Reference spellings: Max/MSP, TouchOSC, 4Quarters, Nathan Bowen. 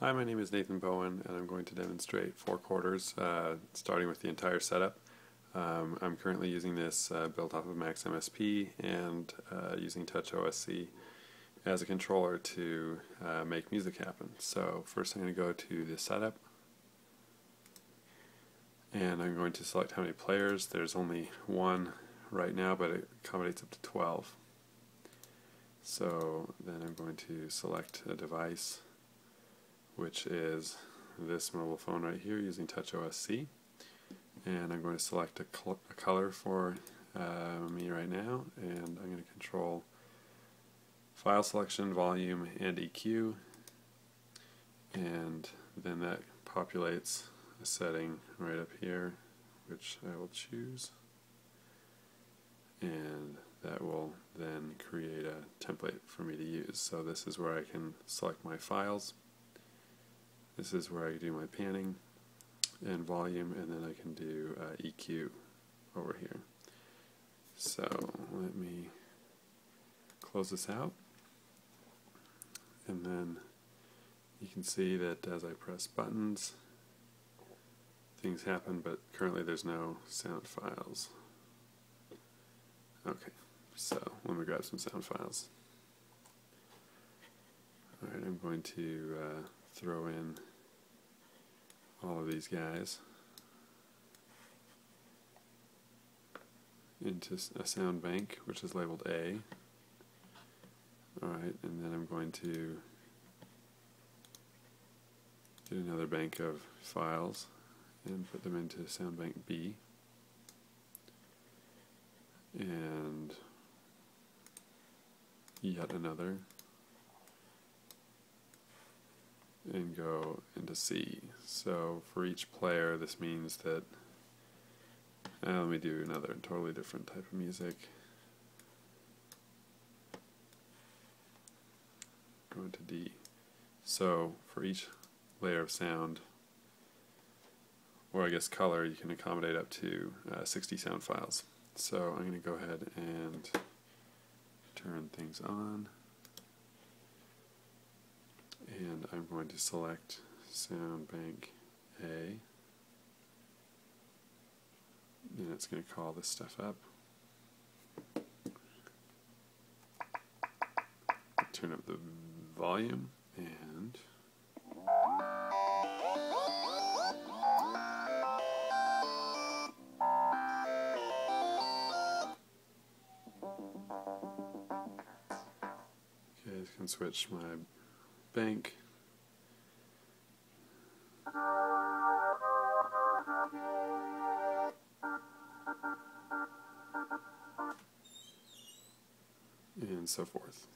Hi, my name is Nathan Bowen, and I'm going to demonstrate 4Quarters, starting with the entire setup. I'm currently using this built off of Max/MSP and using TouchOSC as a controller to make music happen. So first I'm going to go to the setup, and I'm going to select how many players. There's only one right now, but it accommodates up to 12. So then I'm going to select a device, which is this mobile phone right here using TouchOSC, and I'm going to select a color for me right now, and I'm going to control file selection, volume, and EQ, and then that populates a setting right up here, which I will choose, and that will then create a template for me to use. So this is where I can select my files. This is where I do my panning and volume, and then I can do EQ over here. So let me close this out, and then you can see that as I press buttons, things happen, but currently there's no sound files. Okay, so let me grab some sound files. Alright, I'm going to throw in all of these guys into a sound bank, which is labeled A. Alright, and then I'm going to get another bank of files and put them into sound bank B. And yet another. And go into C. So for each player, this means that let me do another totally different type of music. Go into D. So for each layer of sound, or I guess color, you can accommodate up to 60 sound files. So I'm going to go ahead and turn things on. And I'm going to select sound bank A, and it's going to call this stuff up. Turn up the volume, and okay, I can switch my bank. And so forth.